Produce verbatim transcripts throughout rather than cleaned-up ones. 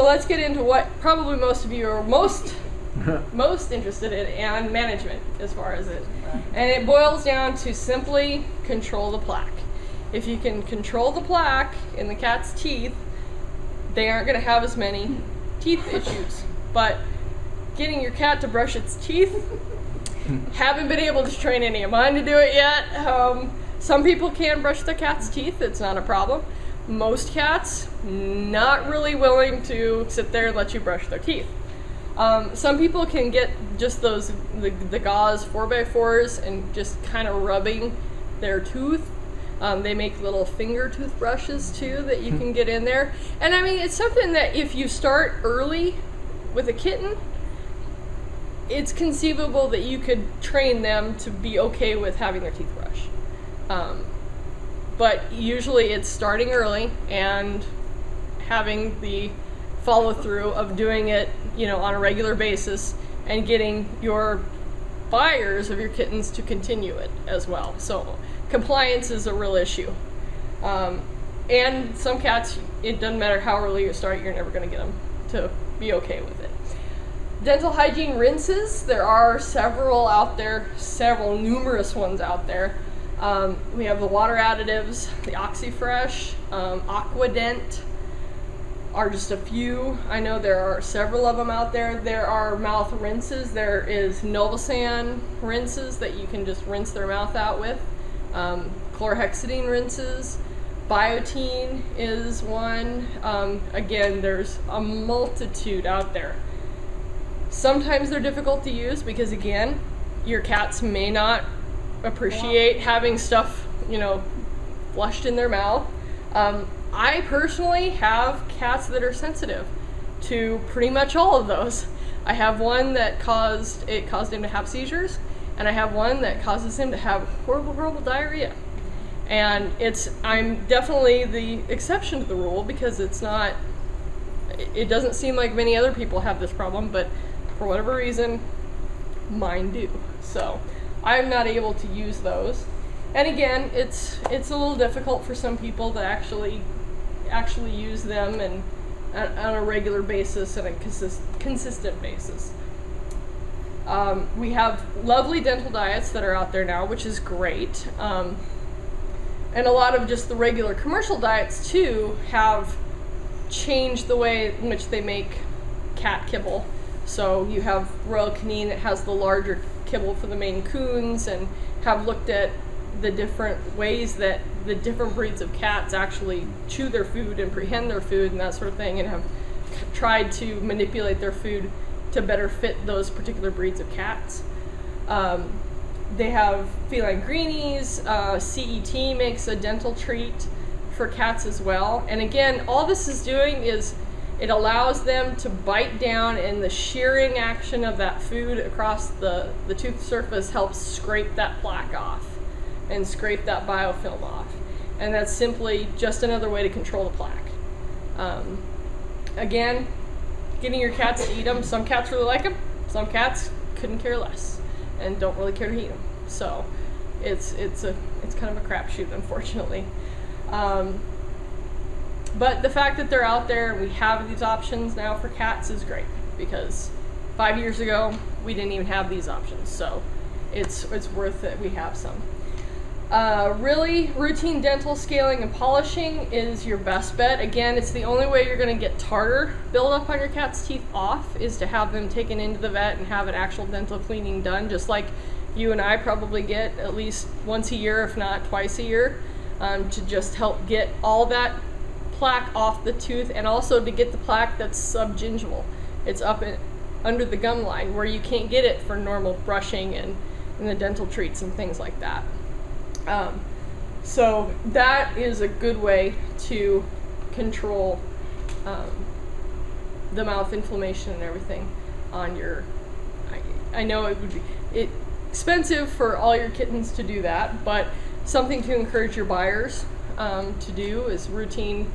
So let's get into what probably most of you are most most interested in, and management as far as it. And it boils down to simply control the plaque. If you can control the plaque in the cat's teeth, they aren't going to have as many teeth issues. But getting your cat to brush its teeth, haven't been able to train any of mine to do it yet. Um, some people can brush their cat's teeth, it's not a problem. Most cats, not really willing to sit there and let you brush their teeth. Um, some people can get just those, the, the gauze four by fours and just kind of rubbing their tooth. Um, they make little finger toothbrushes too that you can get in there. And I mean, it's something that if you start early with a kitten, it's conceivable that you could train them to be okay with having their teeth brushed. Um, but usually it's starting early and having the follow through of doing it, you know, on a regular basis, and getting your buyers of your kittens to continue it as well. So compliance is a real issue. Um, and some cats, it doesn't matter how early you start, you're never gonna get them to be okay with it. Dental hygiene rinses, there are several out there, several numerous ones out there. Um, we have the water additives, the Oxyfresh, um, Aquadent are just a few. I know there are several of them out there. There are mouth rinses, there is Novasan rinses that you can just rinse their mouth out with, um, chlorhexidine rinses, Biotene is one. Um, again, there's a multitude out there. Sometimes they're difficult to use because, again, your cats may not appreciate yeah. having stuff, you know, flushed in their mouth. Um, I personally have cats that are sensitive to pretty much all of those. I have one that caused, it caused him to have seizures, and I have one that causes him to have horrible, horrible diarrhea. And it's, I'm definitely the exception to the rule because it's not, it doesn't seem like many other people have this problem, but for whatever reason, mine do. So I'm not able to use those. And again, it's it's a little difficult for some people to actually actually use them and uh, on a regular basis and a consist consistent basis. Um, we have lovely dental diets that are out there now, which is great. Um, and a lot of just the regular commercial diets too have changed the way in which they make cat kibble. So you have Royal Canin that has the larger kibble for the Maine Coons, and have looked at the different ways that the different breeds of cats actually chew their food and prehend their food and that sort of thing, and have tried to manipulate their food to better fit those particular breeds of cats. Um, they have feline greenies, uh, C E T makes a dental treat for cats as well. And again, all this is doing is it allows them to bite down, and the shearing action of that food across the, the tooth surface helps scrape that plaque off and scrape that biofilm off. And that's simply just another way to control the plaque. Um, again, getting your cats to eat them. Some cats really like them, some cats couldn't care less and don't really care to eat them. So it's, it's, a, it's kind of a crapshoot, unfortunately. Um, but the fact that they're out there and we have these options now for cats is great, because five years ago we didn't even have these options, so it's, it's worth that we have some. Uh, really, routine dental scaling and polishing is your best bet. Again, it's the only way you're going to get tartar buildup on your cat's teeth off, is to have them taken into the vet and have an actual dental cleaning done, just like you and I probably get at least once a year, if not twice a year. Um, to just help get all that plaque off the tooth, and also to get the plaque that's subgingival. It's up in, under the gum line where you can't get it for normal brushing and, and the dental treats and things like that. Um, so that is a good way to control um, the mouth inflammation and everything on your, I, I know it would be it, expensive for all your kittens to do that, but something to encourage your buyers um, to do is routine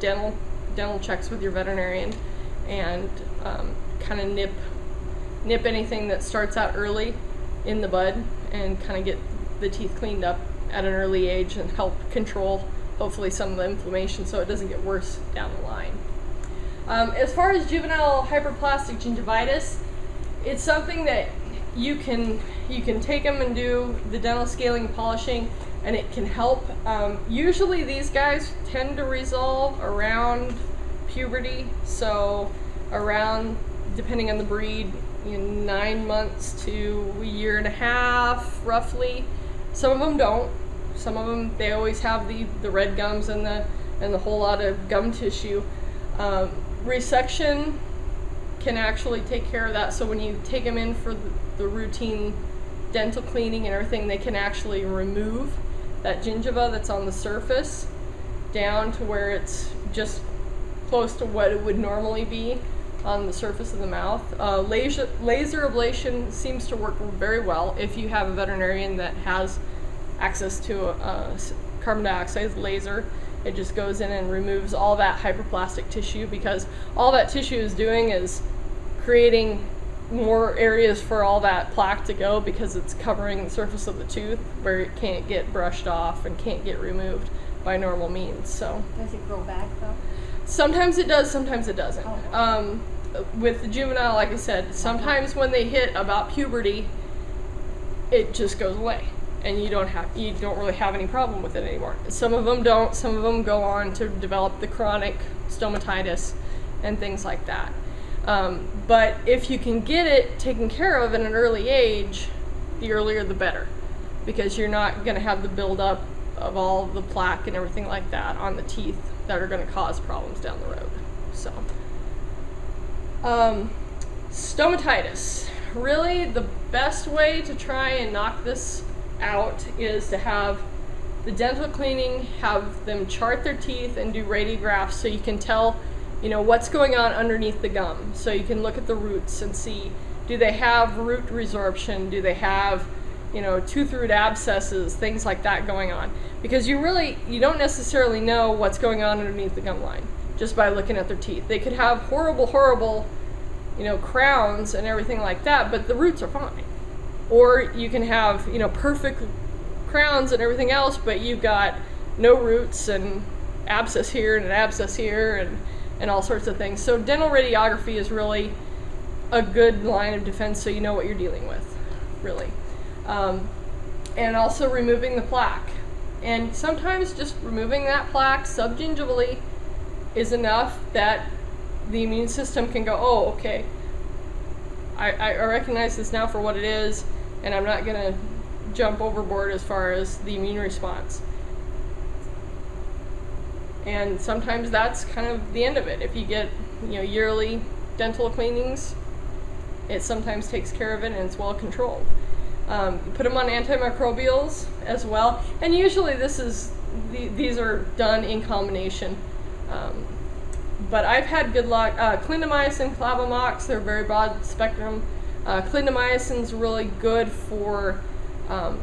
dental dental checks with your veterinarian, and um, kind of nip nip anything that starts out early in the bud, and kind of get the teeth cleaned up at an early age and help control hopefully some of the inflammation so it doesn't get worse down the line. Um, as far as juvenile hyperplastic gingivitis, it's something that you can you can take them and do the dental scaling and polishing, and it can help. Um, usually these guys tend to resolve around puberty, so around, depending on the breed, you know, nine months to a year and a half, roughly. Some of them don't. Some of them, they always have the, the red gums and the, and the whole lot of gum tissue. Um, resection can actually take care of that, so when you take them in for the, the routine dental cleaning and everything, they can actually remove that gingiva that's on the surface down to where it's just close to what it would normally be on the surface of the mouth. Uh, laser, laser ablation seems to work very well if you have a veterinarian that has access to a, a carbon dioxide laser. It just goes in and removes all that hyperplastic tissue, because all that tissue is doing is creating more areas for all that plaque to go, because it's covering the surface of the tooth where it can't get brushed off and can't get removed by normal means. So does it grow back though? Sometimes it does, sometimes it doesn't. Oh. Um, with the juvenile, like I said, sometimes when they hit about puberty, it just goes away, and you don't have you don't really have any problem with it anymore. Some of them don't. Some of them go on to develop the chronic stomatitis and things like that. Um, but if you can get it taken care of at an early age, the earlier the better, because you're not going to have the buildup of all the plaque and everything like that on the teeth that are going to cause problems down the road. So, um, stomatitis. Really, the best way to try and knock this out is to have the dental cleaning, have them chart their teeth and do radiographs, so you can tell, you know, what's going on underneath the gum. So you can look at the roots and see, do they have root resorption? Do they have, you know, tooth root abscesses, things like that going on? Because you really, you don't necessarily know what's going on underneath the gum line just by looking at their teeth. They could have horrible, horrible, you know, crowns and everything like that, but the roots are fine. Or you can have, you know, perfect crowns and everything else, but you've got no roots and abscess here and an abscess here and, and all sorts of things. So dental radiography is really a good line of defense, so you know what you're dealing with, really. Um, and also removing the plaque. And sometimes just removing that plaque subgingivally is enough that the immune system can go, oh, okay, I, I recognize this now for what it is, and I'm not going to jump overboard as far as the immune response. And sometimes that's kind of the end of it. If you get, you know, yearly dental cleanings, it sometimes takes care of it, and it's well controlled. Um, you put them on antimicrobials as well, and usually this is the, these are done in combination. Um, But I've had good luck. Uh, clindamycin, clavamox, they're very broad spectrum. Uh, clindamycin's really good for um,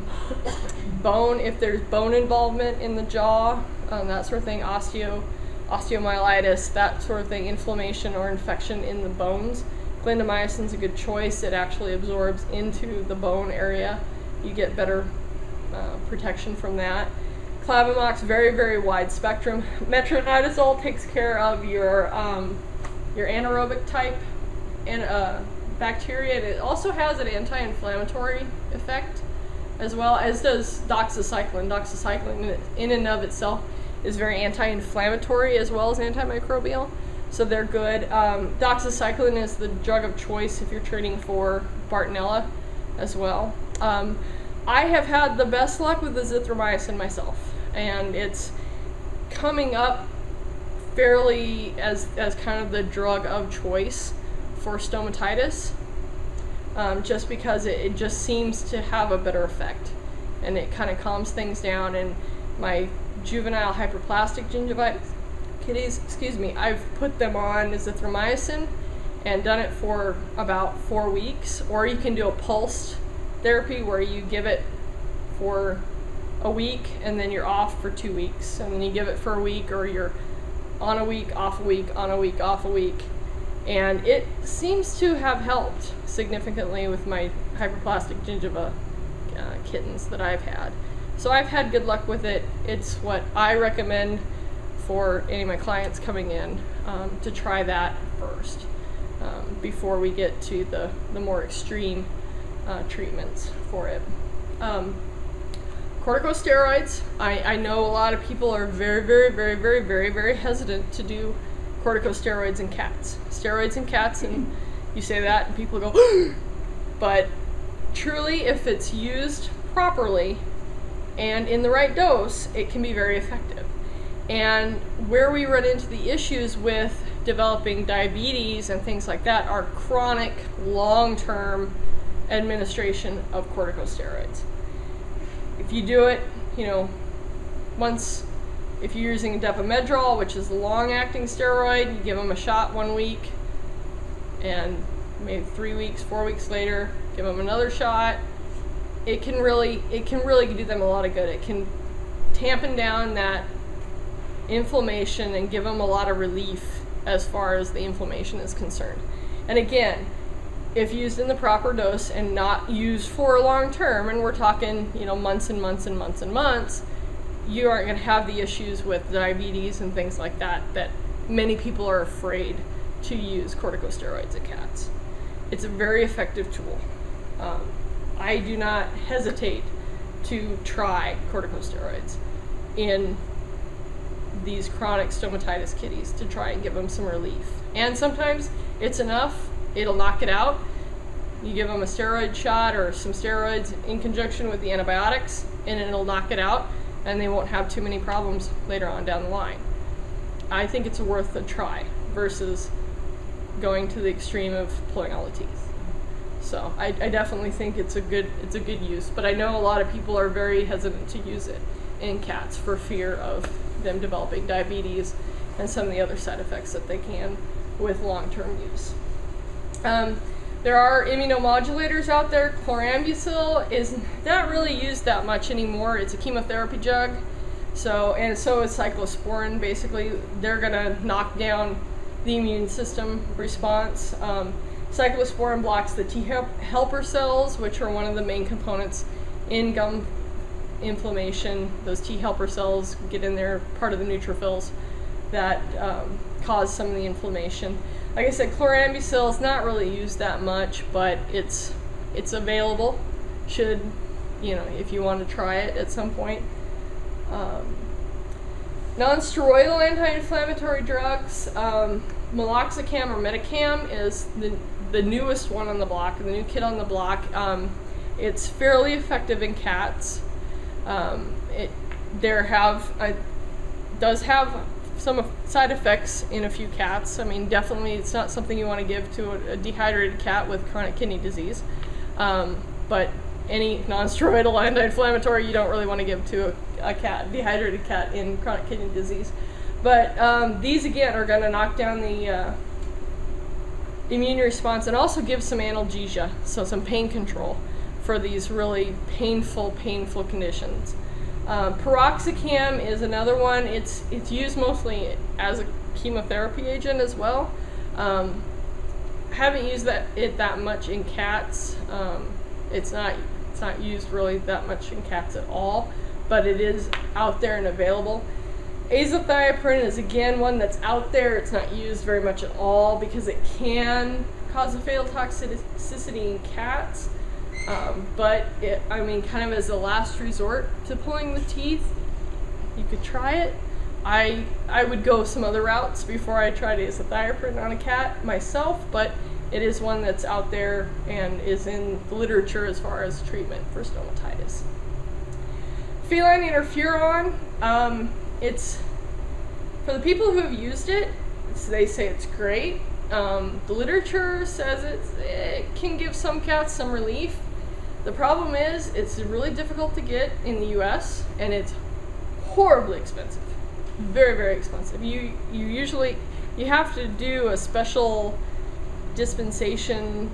bone, if there's bone involvement in the jaw, um, that sort of thing, osteo, osteomyelitis, that sort of thing, inflammation or infection in the bones. Clindamycin's a good choice. It actually absorbs into the bone area. You get better uh, protection from that. Clavamox, very, very wide spectrum. Metronidazole takes care of your um, your anaerobic type and uh, bacteria. And it also has an anti-inflammatory effect, as well as does doxycycline. Doxycycline, in and of itself, is very anti-inflammatory as well as antimicrobial, so they're good. Um, doxycycline is the drug of choice if you're treating for Bartonella, as well. Um, I have had the best luck with azithromycin myself, and it's coming up fairly as, as kind of the drug of choice for stomatitis, um, just because it, it just seems to have a better effect, and it kind of calms things down. And my juvenile hyperplastic gingivitis kitties, excuse me, I've put them on azithromycin and done it for about four weeks, or you can do a pulsed therapy where you give it for a week and then you're off for two weeks and then you give it for a week, or you're on a week, off a week, on a week, off a week. And it seems to have helped significantly with my hyperplastic gingiva uh, kittens that I've had. So I've had good luck with it. It's what I recommend for any of my clients coming in um, to try that first um, before we get to the, the more extreme uh, treatments for it. Um, corticosteroids, I, I know a lot of people are very, very, very, very, very, very hesitant to do corticosteroids in cats. Steroids in cats, and you say that and people go, but truly if it's used properly and in the right dose, it can be very effective. And where we run into the issues with developing diabetes and things like that are chronic, long-term administration of corticosteroids. If you do it, you know, once, if you're using Depo-Medrol, which is a long-acting steroid, you give them a shot one week, and maybe three weeks, four weeks later, give them another shot. It can really, it can really do them a lot of good. It can tampen down that inflammation and give them a lot of relief as far as the inflammation is concerned. And again, if used in the proper dose and not used for long term, and we're talking, you know, months and months and months and months, you aren't going to have the issues with diabetes and things like that that many people are afraid to use corticosteroids in cats. It's a very effective tool. Um, I do not hesitate to try corticosteroids in these chronic stomatitis kitties to try and give them some relief. And sometimes it's enough, it'll knock it out. You give them a steroid shot or some steroids in conjunction with the antibiotics and it'll knock it out and they won't have too many problems later on down the line. I think it's worth a try versus going to the extreme of pulling all the teeth. So I, I definitely think it's a good it's a good use, but I know a lot of people are very hesitant to use it in cats for fear of them developing diabetes and some of the other side effects that they can with long-term use. Um, there are immunomodulators out there. Chlorambucil is not really used that much anymore. It's a chemotherapy drug, so and so is cyclosporine. Basically, they're gonna knock down the immune system response. Um, cyclosporine blocks the T helper cells, which are one of the main components in gum inflammation. Those T helper cells get in there, part of the neutrophils that um, cause some of the inflammation. Like I said, chlorambucil is not really used that much, but it's it's available. Should, you know, if you want to try it at some point. Um, Non-steroidal anti-inflammatory drugs, um, Piroxicam or Metacam is the, the newest one on the block, the new kid on the block. Um, it's fairly effective in cats. Um, it there have uh, does have some side effects in a few cats. I mean, definitely it's not something you want to give to a, a dehydrated cat with chronic kidney disease. Um, but any non-steroidal anti-inflammatory you don't really want to give to a a cat, dehydrated cat in chronic kidney disease. But um, these again are going to knock down the uh, immune response and also give some analgesia, so some pain control for these really painful, painful conditions. Uh, Piroxicam is another one. It's, it's used mostly as a chemotherapy agent as well. Um, haven't used that, it that much in cats. Um, it's, not, it's not used really that much in cats at all, but it is out there and available. Azathioprine is again one that's out there. It's not used very much at all because it can cause a fatal toxicity in cats. Um, but it, I mean, kind of as a last resort to pulling the teeth, you could try it. I I would go some other routes before I tried azathioprine on a cat myself, but it is one that's out there and is in the literature as far as treatment for stomatitis. Feline interferon, um, it's, for the people who have used it, it's, they say it's great. Um, the literature says it's, it can give some cats some relief. The problem is it's really difficult to get in the U S and it's horribly expensive, very, very expensive. You, you usually, you have to do a special dispensation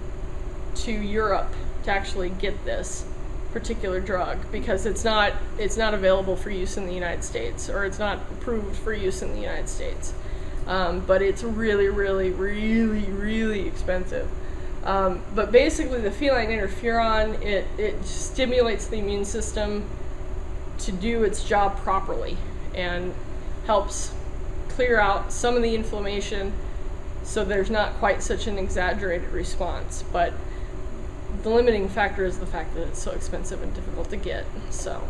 to Europe to actually get this particular drug because it's not it's not available for use in the United States, or it's not approved for use in the United States. Um, but it's really, really, really, really expensive. Um, but basically the feline interferon, it, it stimulates the immune system to do its job properly and helps clear out some of the inflammation so there's not quite such an exaggerated response. But the limiting factor is the fact that it's so expensive and difficult to get. So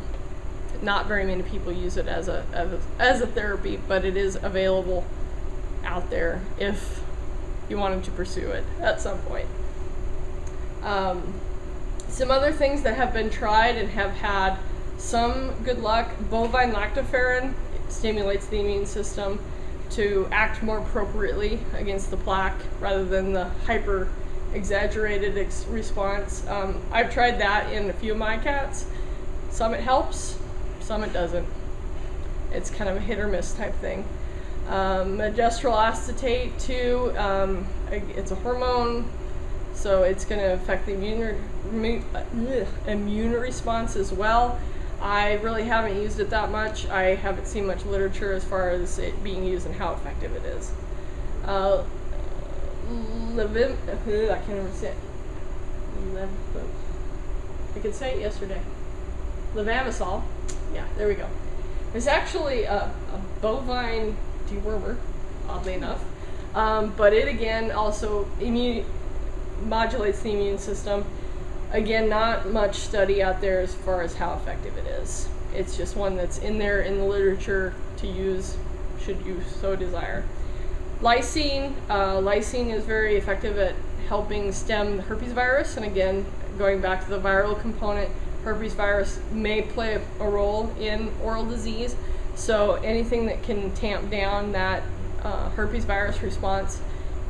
not very many people use it as a, as a, as a therapy, but it is available out there if you wanted to pursue it at some point. Um, some other things that have been tried and have had some good luck: bovine lactoferrin stimulates the immune system to act more appropriately against the plaque rather than the hyper exaggerated ex response. Um, I've tried that in a few of my cats. Some it helps, some it doesn't. It's kind of a hit or miss type thing. Um, Megestrol acetate too, um, it's a hormone, so it's going to affect the immune, immune, uh, immune response as well. I really haven't used it that much. I haven't seen much literature as far as it being used and how effective it is. Uh, Levim, uh, I can't remember say it. Lev, I could say it yesterday. Levamisole. Yeah, there we go. It's actually a, a bovine dewormer, oddly enough. Um, but it again also immune modulates the immune system. Again, not much study out there as far as how effective it is. It's just one that's in there in the literature to use, should you so desire. Lysine. Uh, lysine is very effective at helping stem the herpes virus. And again, going back to the viral component, herpes virus may play a role in oral disease. So anything that can tamp down that uh, herpes virus response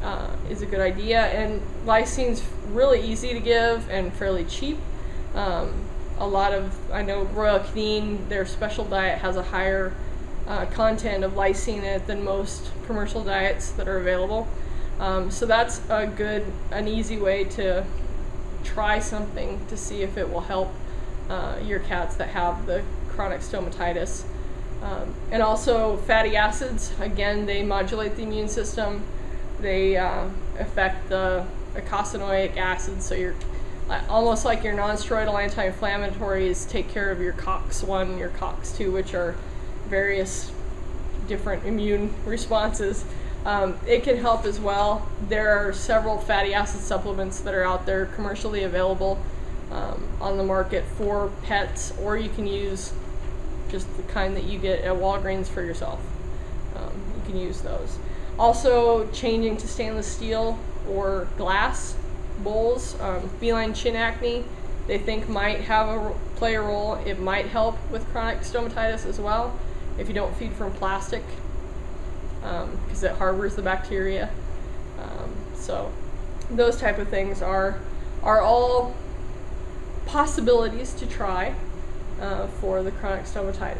Uh, is a good idea, and lysine's really easy to give and fairly cheap. Um, a lot of, I know Royal Canin, their special diet has a higher uh, content of lysine in it than most commercial diets that are available. Um, so that's a good, an easy way to try something to see if it will help uh, your cats that have the chronic stomatitis. Um, and also fatty acids, again, they modulate the immune system. They uh, affect the eicosanoic acid, so you're uh, almost like your non-steroidal anti-inflammatories take care of your COX one, your COX two, which are various different immune responses. Um, it can help as well. There are several fatty acid supplements that are out there commercially available um, on the market for pets, or you can use just the kind that you get at Walgreens for yourself. Um, you can use those. Also, changing to stainless steel or glass bowls. Um, feline chin acne, they think might have a play a role. It might help with chronic stomatitis as well if you don't feed from plastic, because um, it harbors the bacteria. Um, so those type of things are are all possibilities to try uh, for the chronic stomatitis.